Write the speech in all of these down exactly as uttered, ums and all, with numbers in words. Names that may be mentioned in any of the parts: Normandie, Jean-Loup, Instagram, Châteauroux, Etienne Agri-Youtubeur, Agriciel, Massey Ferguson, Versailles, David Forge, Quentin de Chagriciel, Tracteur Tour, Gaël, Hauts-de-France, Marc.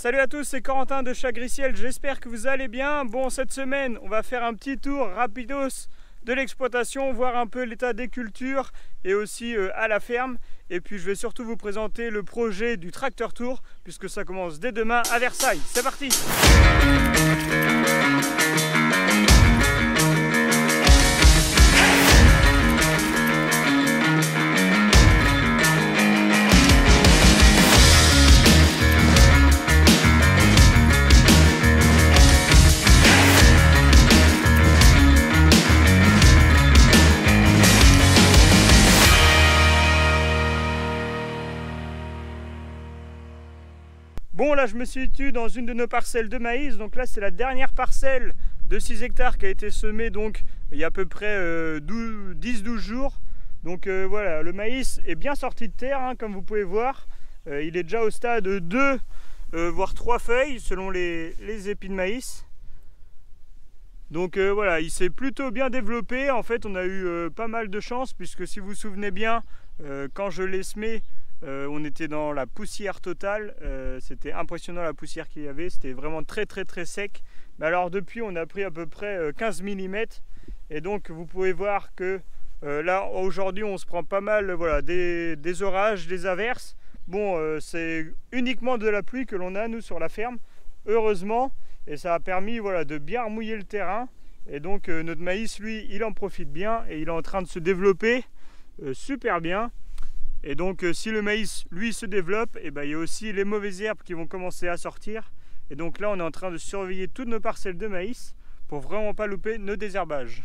Salut à tous, c'est Quentin de Chagriciel, j'espère que vous allez bien. Bon, cette semaine, on va faire un petit tour rapidos de l'exploitation, voir un peu l'état des cultures et aussi euh, à la ferme. Et puis, je vais surtout vous présenter le projet du Tracteur Tour, puisque ça commence dès demain à Versailles. C'est parti! Bon, là je me situe dans une de nos parcelles de maïs, donc là c'est la dernière parcelle de six hectares qui a été semée donc il y a à peu près euh, dix douze jours. Donc euh, voilà, le maïs est bien sorti de terre, hein, comme vous pouvez voir. Euh, il est déjà au stade deux, euh, voire trois feuilles selon les, les épis de maïs. Donc euh, voilà, il s'est plutôt bien développé. En fait, on a eu euh, pas mal de chance, puisque si vous vous souvenez bien, euh, quand je l'ai semé, Euh, on était dans la poussière totale, euh, c'était impressionnant la poussière qu'il y avait, c'était vraiment très très très sec. Mais alors depuis, on a pris à peu près quinze millimètres, et donc vous pouvez voir que euh, là aujourd'hui on se prend pas mal, voilà, des, des orages, des averses. Bon, euh, c'est uniquement de la pluie que l'on a nous sur la ferme, heureusement, et ça a permis, voilà, de bien remouiller le terrain. Et donc euh, notre maïs, lui, il en profite bien et il est en train de se développer euh, super bien. Et donc euh, si le maïs, lui, se développe, et ben, il y a aussi les mauvaises herbes qui vont commencer à sortir. Et donc là on est en train de surveiller toutes nos parcelles de maïs pour vraiment pas louper nos désherbages.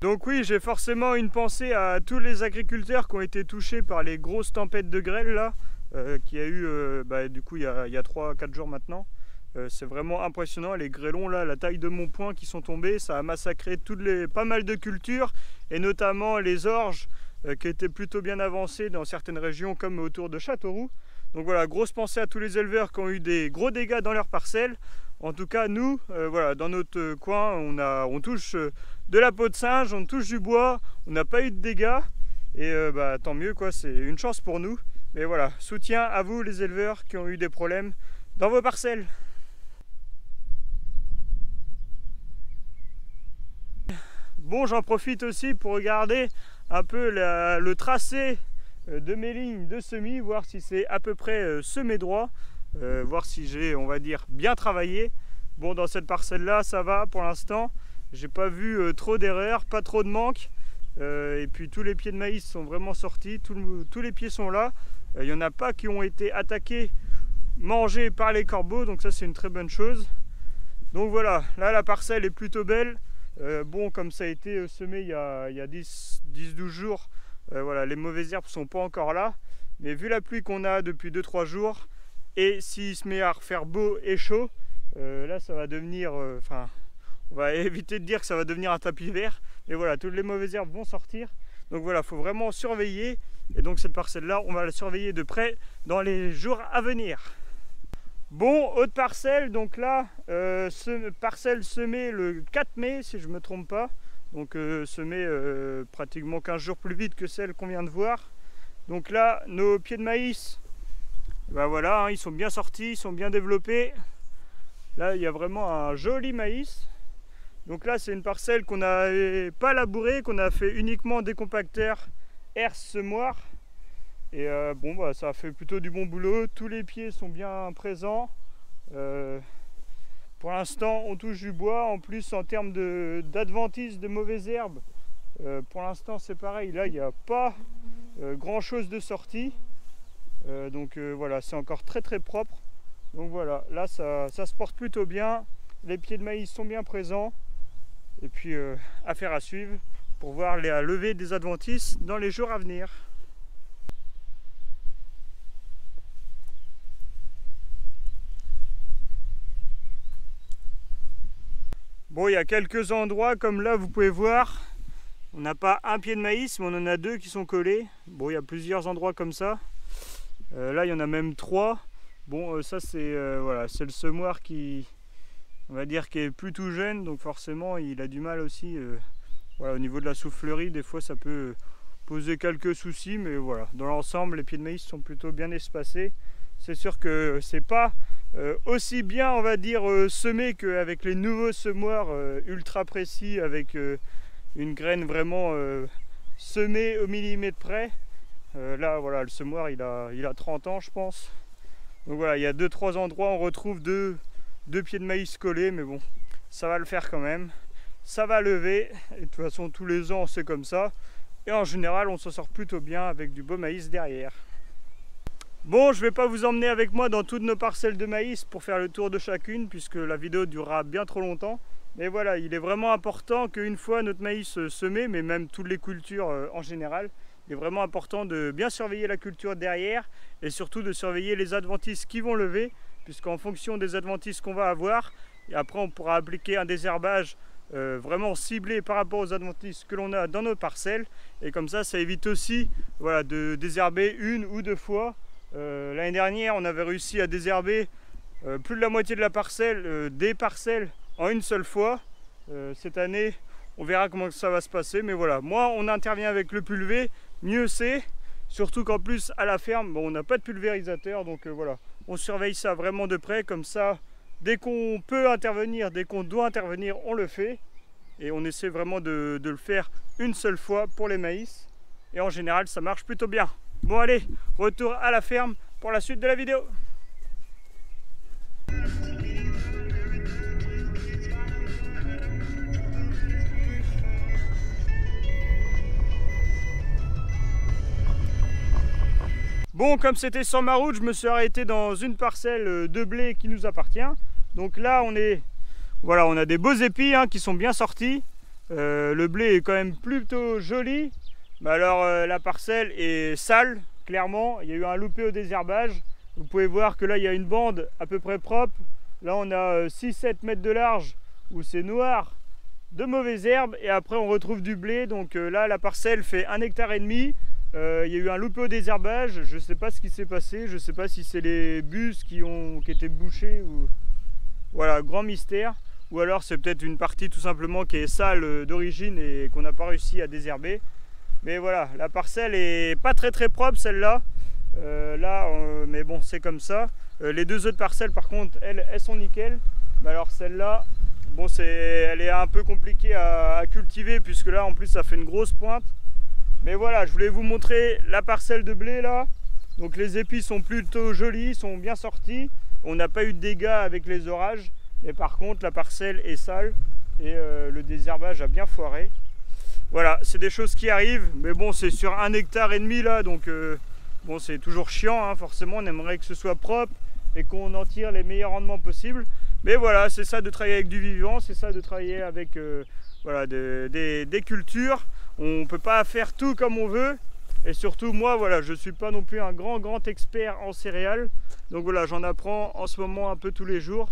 Donc oui, j'ai forcément une pensée à tous les agriculteurs qui ont été touchés par les grosses tempêtes de grêle là, euh, qu'il y a eu euh, bah, du coup il y a, il y a trois quatre jours maintenant. C'est vraiment impressionnant, les grêlons là, la taille de mon poing qui sont tombés, ça a massacré toutes les, pas mal de cultures, et notamment les orges euh, qui étaient plutôt bien avancées dans certaines régions comme autour de Châteauroux. Donc voilà, grosse pensée à tous les éleveurs qui ont eu des gros dégâts dans leurs parcelles. En tout cas nous, euh, voilà, dans notre coin, on, a, on touche de la peau de singe, on touche du bois, on n'a pas eu de dégâts, et euh, bah, tant mieux quoi, c'est une chance pour nous. Mais voilà, soutien à vous les éleveurs qui ont eu des problèmes dans vos parcelles. Bon, j'en profite aussi pour regarder un peu la, le tracé de mes lignes de semis, voir si c'est à peu près semé droit, euh, voir si j'ai, on va dire, bien travaillé. Bon, dans cette parcelle-là, ça va pour l'instant. J'ai pas vu euh, trop d'erreurs, pas trop de manques. Euh, et puis tous les pieds de maïs sont vraiment sortis, tout le, tous les pieds sont là. Il euh, n'y en a pas qui ont été attaqués, mangés par les corbeaux, donc ça c'est une très bonne chose. Donc voilà, là la parcelle est plutôt belle. Euh, bon, comme ça a été semé il y a, il y a dix douze jours, euh, voilà, les mauvaises herbes sont pas encore là, mais vu la pluie qu'on a depuis deux trois jours, et s'il se met à refaire beau et chaud, euh, là ça va devenir, enfin, euh, on va éviter de dire que ça va devenir un tapis vert, mais voilà, toutes les mauvaises herbes vont sortir. Donc voilà, il faut vraiment surveiller, et donc cette parcelle là on va la surveiller de près dans les jours à venir. Bon, autre parcelle, donc là, euh, se, parcelle semée le quatre mai, si je ne me trompe pas. Donc euh, semée euh, pratiquement quinze jours plus vite que celle qu'on vient de voir. Donc là, nos pieds de maïs, ben voilà, hein, ils sont bien sortis, ils sont bien développés. Là, il y a vraiment un joli maïs. Donc là, c'est une parcelle qu'on n'avait pas labourée, qu'on a fait uniquement décompacteur, herse, semoir. Et euh, bon, bah, ça a fait plutôt du bon boulot, tous les pieds sont bien présents. Euh, pour l'instant, on touche du bois. En plus, en termes d'adventices de, de mauvaises herbes, euh, pour l'instant, c'est pareil. Là, il n'y a pas euh, grand-chose de sortie. Euh, donc euh, voilà, c'est encore très très propre. Donc voilà, là, ça, ça se porte plutôt bien. Les pieds de maïs sont bien présents. Et puis, euh, affaire à suivre pour voir la levée des adventices dans les jours à venir. Bon, il y a quelques endroits, comme là, vous pouvez voir, on n'a pas un pied de maïs, mais on en a deux qui sont collés. Bon, il y a plusieurs endroits comme ça. Euh, là, il y en a même trois. Bon, euh, ça, c'est euh, voilà, c'est le semoir qui, on va dire, qui est plus tout jeune. Donc forcément, il a du mal aussi. Euh, voilà, au niveau de la soufflerie, des fois, ça peut posé quelques soucis, mais voilà, dans l'ensemble, les pieds de maïs sont plutôt bien espacés. C'est sûr que c'est pas euh, aussi bien, on va dire, euh, semé qu'avec les nouveaux semoirs euh, ultra précis, avec euh, une graine vraiment euh, semée au millimètre près. Euh, là, voilà, le semoir, il a, il a trente ans, je pense. Donc voilà, il y a deux trois endroits, on retrouve deux, deux pieds de maïs collés, mais bon, ça va le faire quand même. Ça va lever, et de toute façon, tous les ans, c'est comme ça. Et en général, on s'en sort plutôt bien avec du beau maïs derrière. Bon, je ne vais pas vous emmener avec moi dans toutes nos parcelles de maïs pour faire le tour de chacune, puisque la vidéo durera bien trop longtemps. Mais voilà, il est vraiment important qu'une fois notre maïs semé, mais même toutes les cultures en général, il est vraiment important de bien surveiller la culture derrière et surtout de surveiller les adventices qui vont lever, puisqu'en fonction des adventices qu'on va avoir, et après on pourra appliquer un désherbage Euh, vraiment ciblé par rapport aux adventices que l'on a dans nos parcelles, et comme ça ça évite aussi, voilà, de désherber une ou deux fois. Euh, l'année dernière on avait réussi à désherber euh, plus de la moitié de la parcelle, euh, des parcelles en une seule fois. Euh, cette année on verra comment ça va se passer, mais voilà, moi on intervient avec le pulvé, mieux c'est, surtout qu'en plus à la ferme, bon, on n'a pas de pulvérisateur, donc euh, voilà, on surveille ça vraiment de près, comme ça dès qu'on peut intervenir, dès qu'on doit intervenir, on le fait. Et on essaie vraiment de, de le faire une seule fois pour les maïs. Et en général, ça marche plutôt bien. Bon allez, retour à la ferme pour la suite de la vidéo. Bon, comme c'était sur ma route, je me suis arrêté dans une parcelle de blé qui nous appartient. Donc là, on est, voilà, on a des beaux épis hein, qui sont bien sortis. Euh, le blé est quand même plutôt joli. Mais alors, euh, la parcelle est sale, clairement. Il y a eu un loupé au désherbage. Vous pouvez voir que là, il y a une bande à peu près propre. Là, on a six sept mètres de large où c'est noir, de mauvaises herbes. Et après, on retrouve du blé. Donc euh, là, la parcelle fait un hectare et demi. Euh, il y a eu un loupé au désherbage, je ne sais pas ce qui s'est passé, je ne sais pas si c'est les bus qui ont qui étaient bouchés ou... Voilà, grand mystère. Ou alors c'est peut-être une partie tout simplement qui est sale d'origine et qu'on n'a pas réussi à désherber. Mais voilà, la parcelle est pas très très propre celle-là. Euh, là, euh, mais bon, c'est comme ça. Euh, les deux autres parcelles par contre, elles, elles sont nickel. Mais alors celle-là, bon, c'est, elle est un peu compliquée à, à cultiver puisque là en plus ça fait une grosse pointe. Mais voilà, je voulais vous montrer la parcelle de blé là. Donc les épis sont plutôt jolis, sont bien sortis. On n'a pas eu de dégâts avec les orages. Mais par contre, la parcelle est sale et euh, le désherbage a bien foiré. Voilà, c'est des choses qui arrivent. Mais bon, c'est sur un hectare et demi là. Donc euh, bon, c'est toujours chiant, hein, forcément. On aimerait que ce soit propre et qu'on en tire les meilleurs rendements possibles. Mais voilà, c'est ça de travailler avec du vivant. C'est ça de travailler avec euh, voilà, de, des, des cultures. On ne peut pas faire tout comme on veut, et surtout moi, voilà, je ne suis pas non plus un grand grand expert en céréales, donc voilà, j'en apprends en ce moment un peu tous les jours,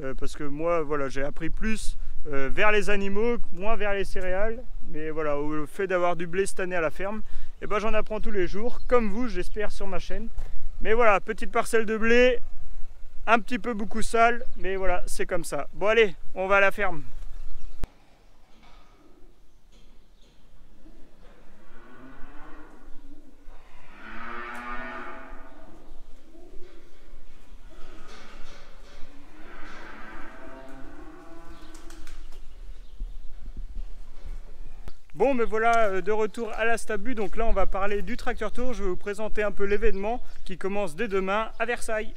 euh, parce que moi, voilà, j'ai appris plus euh, vers les animaux, moins vers les céréales, mais voilà, au fait d'avoir du blé cette année à la ferme, et ben j'en apprends tous les jours, comme vous, j'espère, sur ma chaîne. Mais voilà, petite parcelle de blé, un petit peu beaucoup sale, mais voilà, c'est comme ça. Bon allez, on va à la ferme. Bon, mais voilà, de retour à la Stabu. Donc là, on va parler du Tracteur Tour. Je vais vous présenter un peu l'événement qui commence dès demain à Versailles.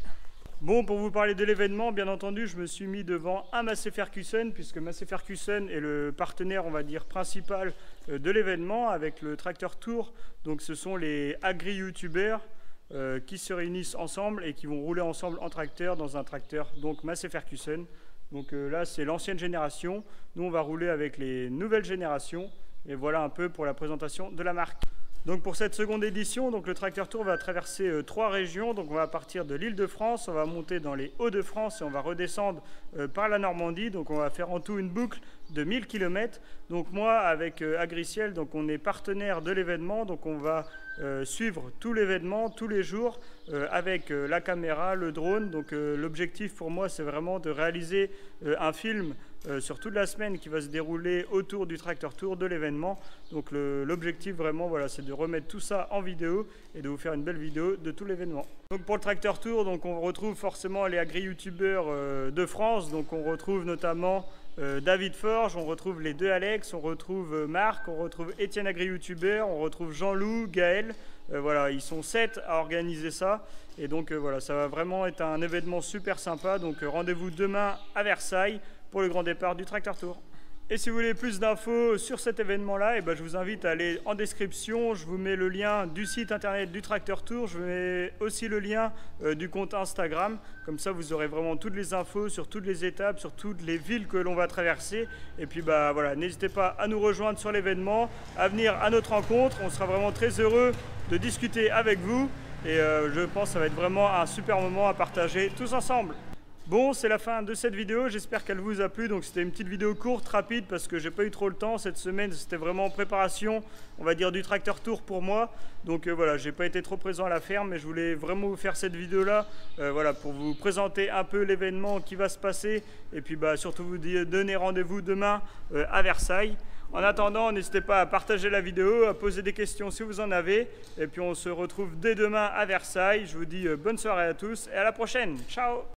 Bon, pour vous parler de l'événement, bien entendu, je me suis mis devant un Massey Ferguson, puisque Massey Ferguson est le partenaire, on va dire, principal de l'événement avec le Tracteur Tour. Donc ce sont les Agri-Youtubeurs euh, qui se réunissent ensemble et qui vont rouler ensemble en tracteur dans un tracteur, donc Massey Ferguson. Donc euh, là, c'est l'ancienne génération. Nous, on va rouler avec les nouvelles générations. Et voilà un peu pour la présentation de la marque. Donc pour cette seconde édition, donc le Tracteur Tour va traverser euh, trois régions. Donc on va partir de l'Île-de-France, on va monter dans les Hauts-de-France et on va redescendre euh, par la Normandie. Donc on va faire en tout une boucle de mille kilomètres. Donc moi, avec euh, Agriciel, donc on est partenaire de l'événement, donc on va euh, suivre tout l'événement, tous les jours, euh, avec euh, la caméra, le drone. Donc euh, l'objectif pour moi, c'est vraiment de réaliser euh, un film euh, sur toute la semaine qui va se dérouler autour du Tracteur Tour, de l'événement. Donc l'objectif vraiment, voilà, c'est de remettre tout ça en vidéo et de vous faire une belle vidéo de tout l'événement. Donc pour le Tracteur Tour, donc on retrouve forcément les Agri-Youtubeurs euh, de France. Donc on retrouve notamment Euh, David Forge, on retrouve les deux Alex, on retrouve euh, Marc, on retrouve Etienne Agri-Youtubeur, on retrouve Jean-Loup, Gaël. Euh, voilà, ils sont sept à organiser ça. Et donc euh, voilà, ça va vraiment être un événement super sympa. Donc euh, rendez-vous demain à Versailles pour le grand départ du Tracteur Tour. Et si vous voulez plus d'infos sur cet événement-là, eh ben, je vous invite à aller en description. Je vous mets le lien du site internet du Tracteur Tour. Je vous mets aussi le lien euh, du compte Instagram. Comme ça, vous aurez vraiment toutes les infos sur toutes les étapes, sur toutes les villes que l'on va traverser. Et puis, bah, voilà, n'hésitez pas à nous rejoindre sur l'événement, à venir à notre rencontre. On sera vraiment très heureux de discuter avec vous. Et euh, je pense que ça va être vraiment un super moment à partager tous ensemble. Bon, c'est la fin de cette vidéo, j'espère qu'elle vous a plu. Donc c'était une petite vidéo courte, rapide, parce que j'ai pas eu trop le temps cette semaine. C'était vraiment en préparation, on va dire, du Tracteur Tour pour moi. Donc euh, voilà, j'ai pas été trop présent à la ferme, mais je voulais vraiment vous faire cette vidéo là, euh, voilà, pour vous présenter un peu l'événement qui va se passer. Et puis bah, surtout vous donner rendez-vous demain euh, à Versailles. En attendant, n'hésitez pas à partager la vidéo, à poser des questions si vous en avez. Et puis on se retrouve dès demain à Versailles. Je vous dis euh, bonne soirée à tous et à la prochaine. Ciao.